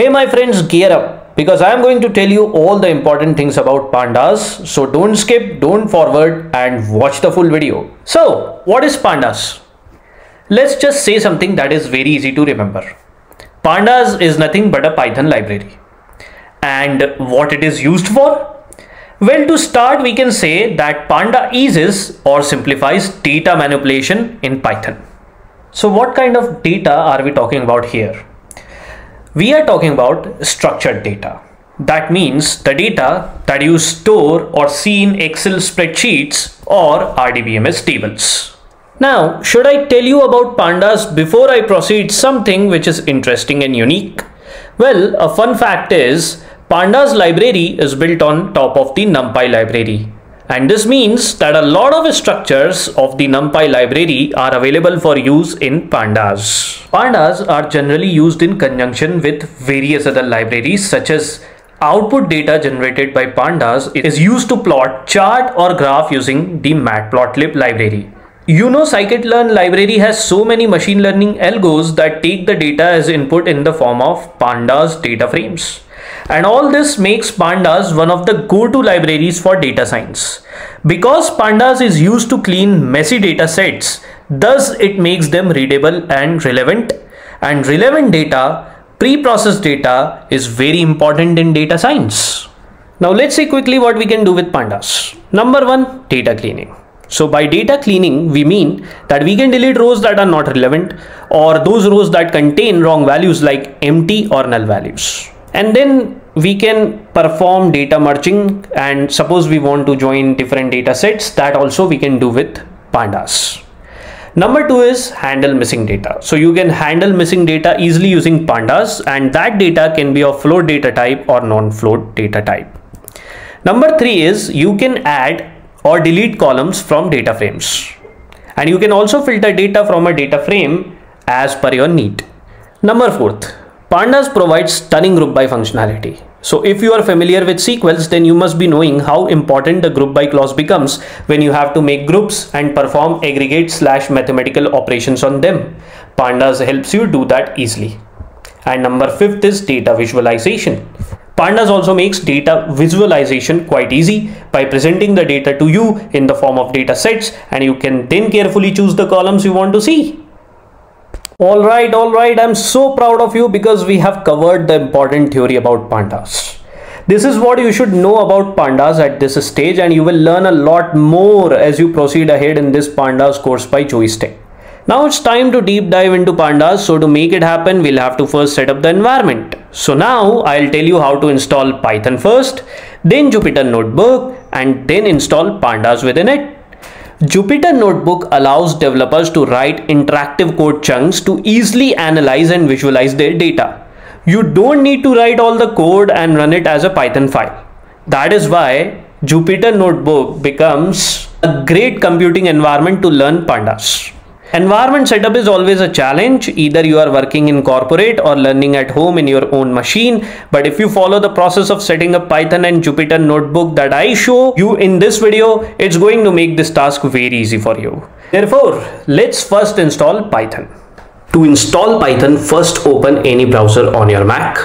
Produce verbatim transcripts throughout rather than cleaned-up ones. Hey my friends, gear up, because I am going to tell you all the important things about Pandas. So don't skip, don't forward, and watch the full video. So what is Pandas? Let's just say something that is very easy to remember. Pandas is nothing but a Python library. And what it is used for? Well, to start, we can say that Panda eases or simplifies data manipulation in Python. So what kind of data are we talking about here? We are talking about structured data. That means the data that you store or see in Excel spreadsheets or R D B M S tables. Now, should I tell you about Pandas before I proceed something which is interesting and unique? Well, a fun fact is, Pandas library is built on top of the NumPy library, and this means that a lot of structures of the NumPy library are available for use in Pandas. Pandas are generally used in conjunction with various other libraries, such as output data generated by Pandas is used to plot chart or graph using the Matplotlib library. You know, scikit-learn library has so many machine learning algos that take the data as input in the form of Pandas data frames. And all this makes Pandas one of the go-to libraries for data science. Because Pandas is used to clean messy data sets, thus it makes them readable and relevant. And relevant data, pre-processed data, is very important in data science. Now let's see quickly what we can do with Pandas. Number one, data cleaning. So by data cleaning, we mean that we can delete rows that are not relevant or those rows that contain wrong values like empty or null values. And then we can perform data merging, and suppose we want to join different data sets, that also we can do with Pandas. Number two is handle missing data. So you can handle missing data easily using Pandas, and that data can be of float data type or non-float data type. Number three is you can add or delete columns from data frames, and you can also filter data from a data frame as per your need. Number fourth, Pandas provides stunning group by functionality. So if you are familiar with sequels, then you must be knowing how important the group by clause becomes when you have to make groups and perform aggregate slash mathematical operations on them. Pandas helps you do that easily. And number fifth is data visualization. Pandas also makes data visualization quite easy by presenting the data to you in the form of data sets, and you can then carefully choose the columns you want to see. All right, all right. I'm so proud of you because we have covered the important theory about Pandas. This is what you should know about Pandas at this stage, and you will learn a lot more as you proceed ahead in this Pandas course by Joey'sTech. Now it's time to deep dive into Pandas. So to make it happen, we'll have to first set up the environment. So now I'll tell you how to install Python first, then Jupyter Notebook, and then install Pandas within it. Jupyter Notebook allows developers to write interactive code chunks to easily analyze and visualize their data. You don't need to write all the code and run it as a Python file. That is why Jupyter Notebook becomes a great computing environment to learn Pandas. Environment setup is always a challenge. Either you are working in corporate or learning at home in your own machine. But if you follow the process of setting up Python and Jupyter Notebook that I show you in this video, it's going to make this task very easy for you. Therefore, let's first install Python. To install Python, first open any browser on your Mac.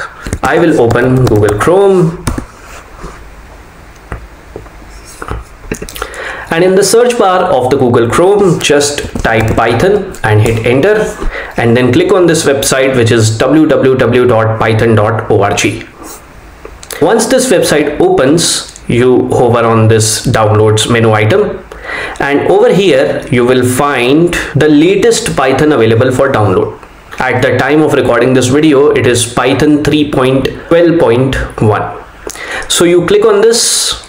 I will open Google Chrome. And in the search bar of the Google Chrome, just type Python and hit enter, and then click on this website, which is w w w dot python dot org. Once this website opens, you hover on this downloads menu item, and over here you will find the latest Python available for download. At the time of recording this video, it is Python three point twelve point one. So you click on this.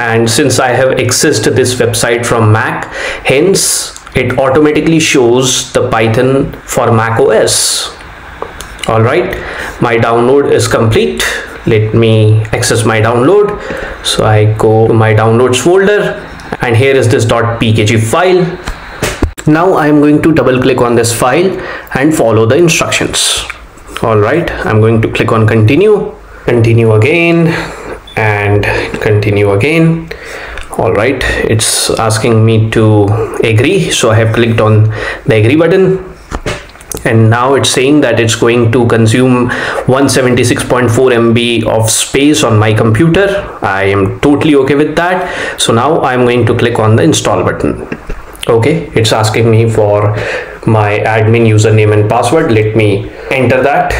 And since I have accessed this website from Mac, hence it automatically shows the Python for Mac O S. All right, my download is complete. Let me access my download. So I go to my downloads folder, and here is this .pkg file. Now I'm going to double click on this file and follow the instructions. All right, I'm going to click on continue, continue again, and continue again. All right, it's asking me to agree, so I have clicked on the agree button. and now it's saying that it's going to consume one seventy-six point four M B of space on my computer. I am totally okay with that. So now I'm going to click on the install button. Okay, it's asking me for my admin username and password. Let me enter that.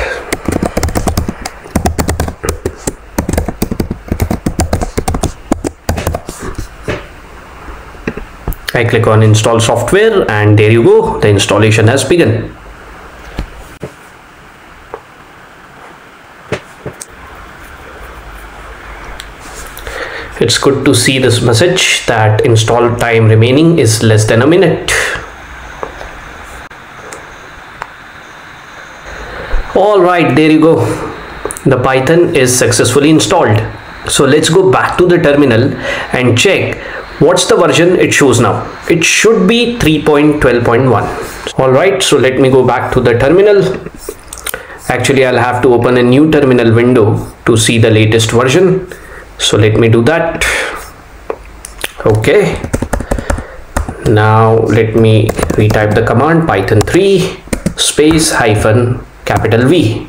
I click on install software, and there you go, the installation has begun. It's good to see this message that install time remaining is less than a minute. All right, there you go. The Python is successfully installed. So let's go back to the terminal and check what's the version it shows now. It should be three point twelve point one. All right, so let me go back to the terminal. Actually, I'll have to open a new terminal window to see the latest version. So let me do that. Okay, now let me retype the command python three space hyphen capital V,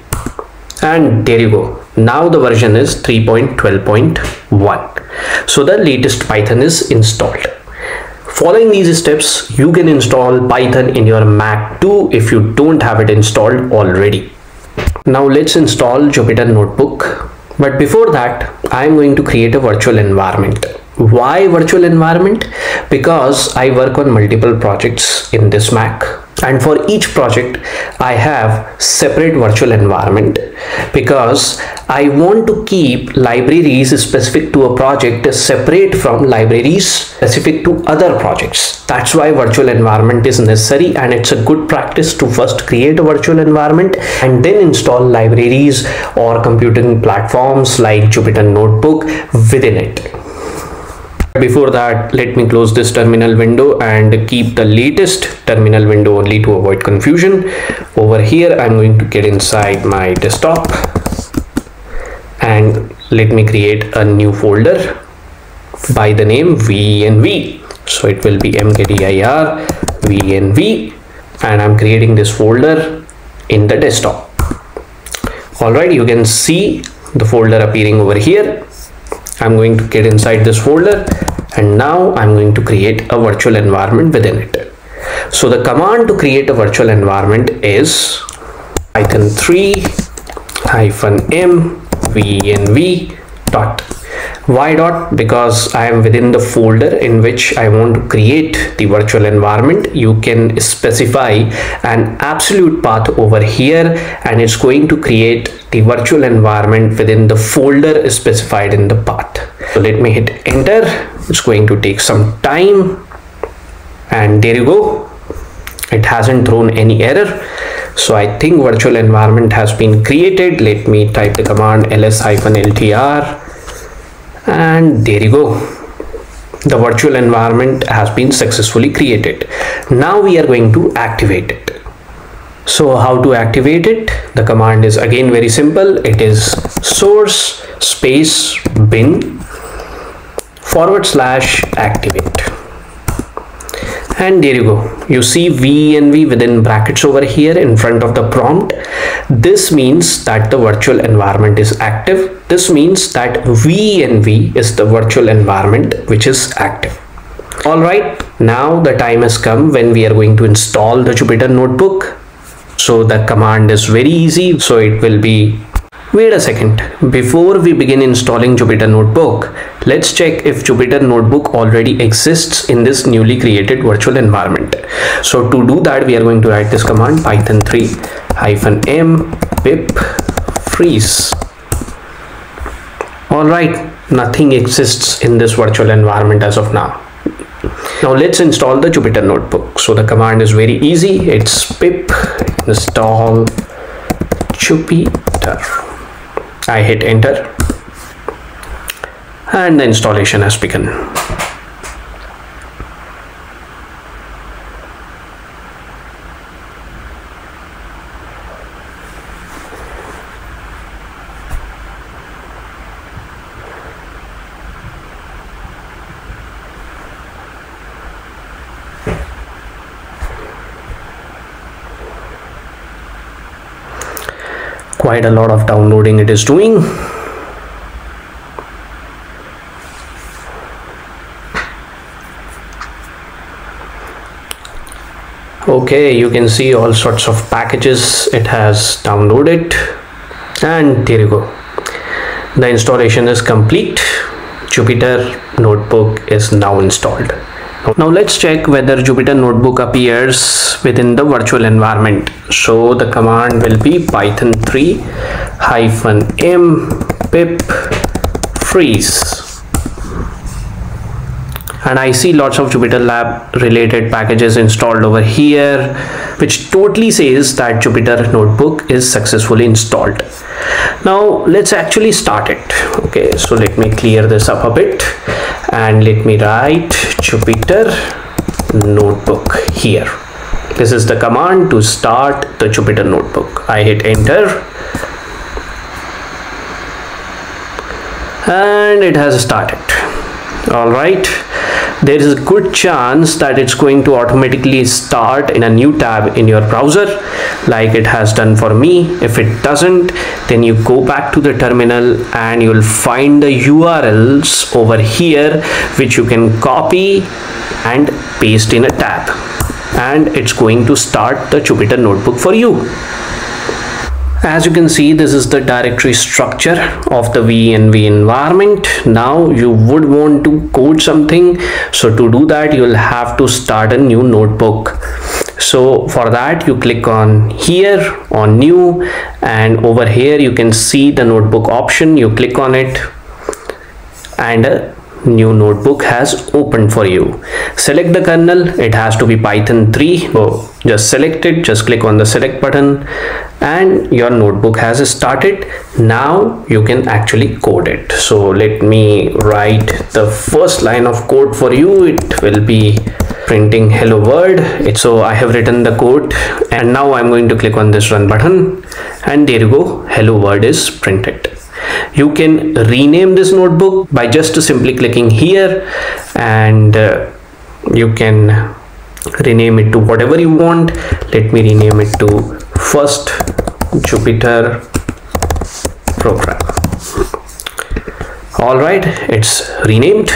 and there you go. Now the version is three point twelve point one. So the latest Python is installed. Following these steps, you can install Python in your Mac too if you don't have it installed already. Now let's install Jupyter Notebook. But before that, I'm going to create a virtual environment. Why virtual environment? Because I work on multiple projects in this Mac, and for each project I have separate virtual environment because I want to keep libraries specific to a project separate from libraries specific to other projects. That's why virtual environment is necessary, and it's a good practice to first create a virtual environment and then install libraries or computing platforms like Jupyter Notebook within it. Before that, let me close this terminal window and keep the latest terminal window only to avoid confusion. Over here, I'm going to get inside my desktop and let me create a new folder by the name V N V. So it will be mkdir V N V, and I'm creating this folder in the desktop. All right, you can see the folder appearing over here. I'm going to get inside this folder, and now I'm going to create a virtual environment within it. So the command to create a virtual environment is python three hyphen m v n v dot. Why dot? Because I am within the folder in which I want to create the virtual environment. You can specify an absolute path over here, and it's going to create the virtual environment within the folder specified in the path. So let me hit enter. It's going to take some time, and there you go. It hasn't thrown any error. So I think virtual environment has been created. Let me type the command ls-ltr, and there you go. The virtual environment has been successfully created. Now we are going to activate it. So how to activate it? The command is again very simple. It is source space bin forward slash activate, and there you go. You see V N V within brackets over here in front of the prompt. This means that the virtual environment is active. This means that V N V is the virtual environment which is active. All right, now the time has come when we are going to install the Jupyter Notebook. So the command is very easy. So it will be, wait a second, before we begin installing Jupyter Notebook, let's check if Jupyter Notebook already exists in this newly created virtual environment. So to do that, we are going to write this command python three hyphen m pip freeze. All right, nothing exists in this virtual environment as of now. Now let's install the Jupyter Notebook. So the command is very easy. It's pip install Jupyter. I hit enter, and the installation has begun. quite a lot of downloading it is doing. Okay, you can see all sorts of packages it has downloaded, and there you go, the installation is complete. Jupyter Notebook is now installed. Now let's check whether Jupyter Notebook appears within the virtual environment. So the command will be python three hyphen m pip freeze. And I see lots of Jupyter Lab related packages installed over here, which totally says that Jupyter Notebook is successfully installed. Now let's actually start it. Okay, so let me clear this up a bit and let me write Jupyter Notebook here. This is the command to start the Jupyter Notebook. I hit enter and it has started. All right, there is a good chance that it's going to automatically start in a new tab in your browser like it has done for me. If it doesn't, then you go back to the terminal and you'll find the U R Ls over here which you can copy and paste in a tab, and it's going to start the Jupyter Notebook for you. As you can see, this is the directory structure of the V N V environment. Now you would want to code something, so to do that you will have to start a new notebook. So for that you click on here on new, and over here you can see the notebook option. You click on it and a new notebook has opened for you. Select the kernel, it has to be python three. Oh, just select it, just click on the select button, and your notebook has started. Now you can actually code it. So let me write the first line of code for you. It will be printing hello world. So I have written the code, and now I'm going to click on this run button, and there you go, hello world is printed. You can rename this notebook by just simply clicking here, and uh, you can rename it to whatever you want. Let me rename it to first Jupyter program. All right, it's renamed,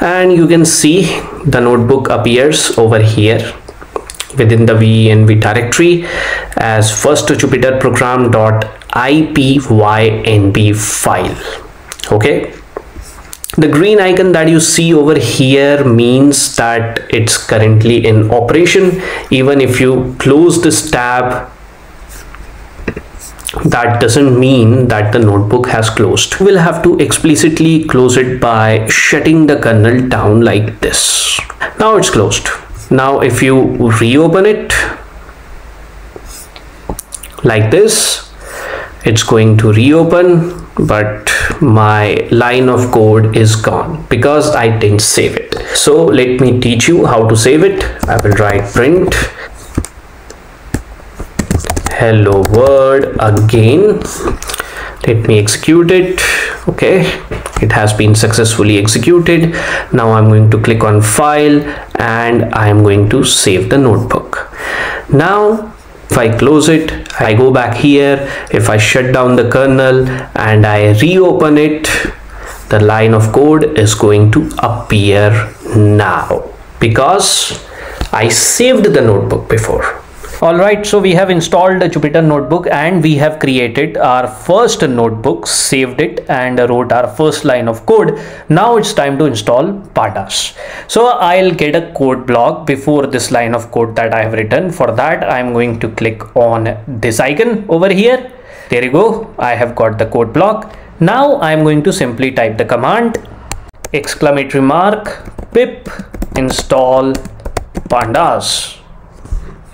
and you can see the notebook appears over here within the V N V directory as first Jupyter program dot ipynb file. Okay, the green icon that you see over here means that it's currently in operation. Even if you close this tab, that doesn't mean that the notebook has closed. We'll have to explicitly close it by shutting the kernel down like this. Now it's closed. Now if you reopen it like this, it's going to reopen, but my line of code is gone because I didn't save it. So let me teach you how to save it. I will write print hello world again. Let me execute it. Okay, it has been successfully executed. Now I'm going to click on file and I'm going to save the notebook. Now if I close it, I go back here, if I shut down the kernel and I reopen it, the line of code is going to appear now because I saved the notebook before. Alright, so we have installed a Jupyter Notebook and we have created our first notebook, saved it and wrote our first line of code. Now it's time to install Pandas. So I'll get a code block before this line of code that I have written. For that, I'm going to click on this icon over here. There you go. I have got the code block. Now I'm going to simply type the command exclamatory mark pip install Pandas.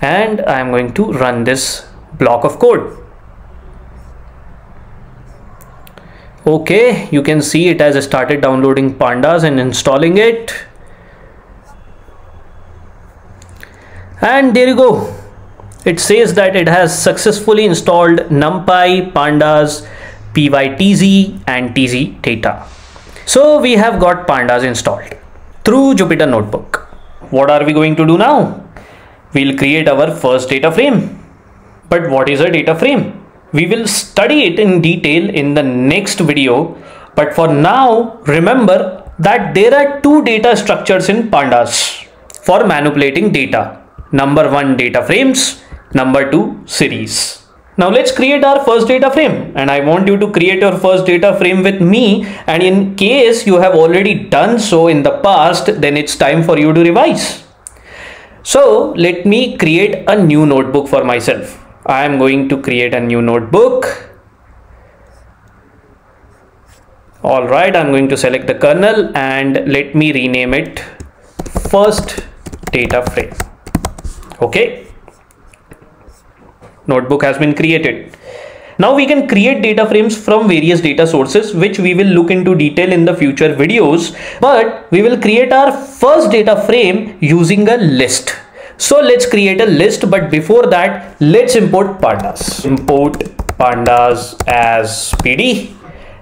And I'm going to run this block of code. Okay, you can see it has started downloading Pandas and installing it. And there you go. It says that it has successfully installed NumPy, Pandas, pytz and tz data. So we have got Pandas installed through Jupyter Notebook. What are we going to do now? We'll create our first data frame. But what is a data frame? We will study it in detail in the next video. But for now, remember that there are two data structures in Pandas for manipulating data. Number one, data frames. Number two, series. Now let's create our first data frame, and I want you to create your first data frame with me, and in case you have already done so in the past, then it's time for you to revise. So let me create a new notebook for myself. I am going to create a new notebook. All right, I'm going to select the kernel and let me rename it first data frame. Okay. Notebook has been created. Now we can create data frames from various data sources, which we will look into detail in the future videos, but we will create our first data frame using a list. So let's create a list, but before that, let's import pandas. Import pandas as P D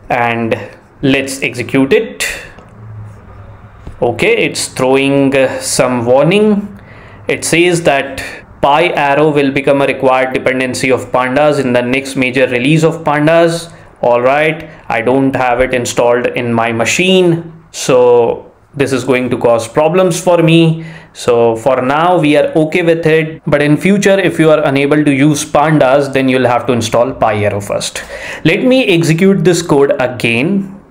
and let's execute it. Okay, it's throwing some warning. It says that PyArrow will become a required dependency of Pandas in the next major release of Pandas. All right, I don't have it installed in my machine, so this is going to cause problems for me. So for now, we are okay with it. But in future, if you are unable to use Pandas, then you'll have to install PyArrow first. Let me execute this code again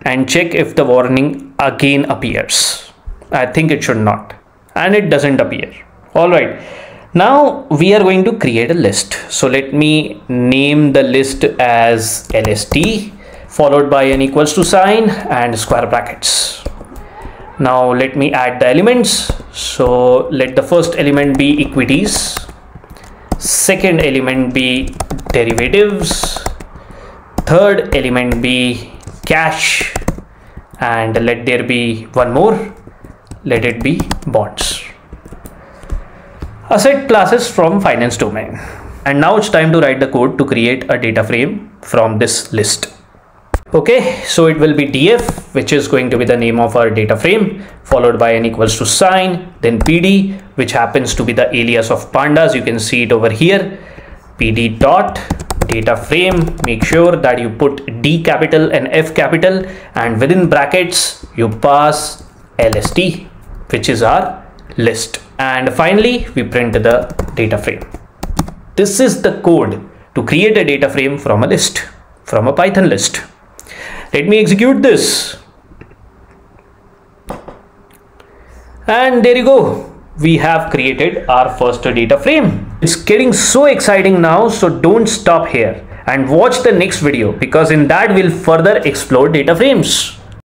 and check if the warning again appears. I think it should not, and it doesn't appear. All right. Now we are going to create a list. So let me name the list as L S T followed by an equals to sign and square brackets. Now let me add the elements. So let the first element be equities, second element be derivatives, third element be cash, and let there be one more, let it be bonds. Asset classes from finance domain. And now it's time to write the code to create a data frame from this list. Okay, so it will be df, which is going to be the name of our data frame, followed by an equals to sign, then pd, which happens to be the alias of pandas. You can see it over here, pd dot data frame. Make sure that you put D capital and F capital, and within brackets you pass lst, which is our list. And finally, we print the data frame. This is the code to create a data frame from a list, from a Python list. Let me execute this. And there you go. We have created our first data frame. It's getting so exciting now, so don't stop here and watch the next video, because in that we'll further explore data frames.